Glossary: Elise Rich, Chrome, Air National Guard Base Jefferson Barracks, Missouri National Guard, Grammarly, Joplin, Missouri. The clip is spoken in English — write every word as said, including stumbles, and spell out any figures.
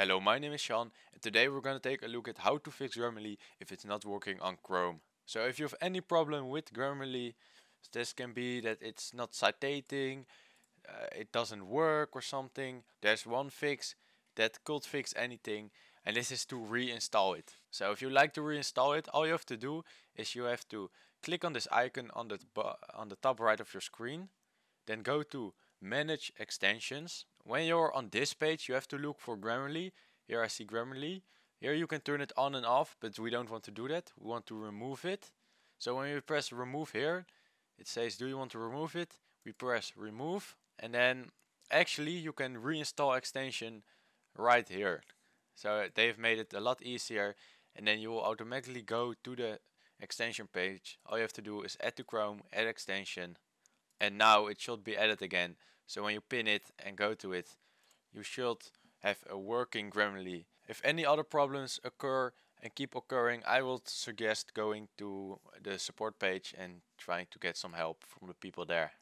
Hello, my name is Sean, and today we're going to take a look at how to fix Grammarly if it's not working on Chrome. So if you have any problem with Grammarly, this can be that it's not citating, uh, it doesn't work or something. There's one fix that could fix anything, and this is to reinstall it. So if you like to reinstall it, all you have to do is you have to click on this icon on the, on the top right of your screen, then go to Manage Extensions. When you're on this page, you have to look for Grammarly. Here I see Grammarly. Here you can turn it on and off, but we don't want to do that. We want to remove it. So when you press remove here, it says, do you want to remove it? We press remove, and then actually you can reinstall extension right here. So they've made it a lot easier, and then you will automatically go to the extension page. All you have to do is add to Chrome, add extension, and now it should be added again. So when you pin it and go to it, you should have a working Grammarly. If any other problems occur and keep occurring, I would suggest going to the support page and trying to get some help from the people there.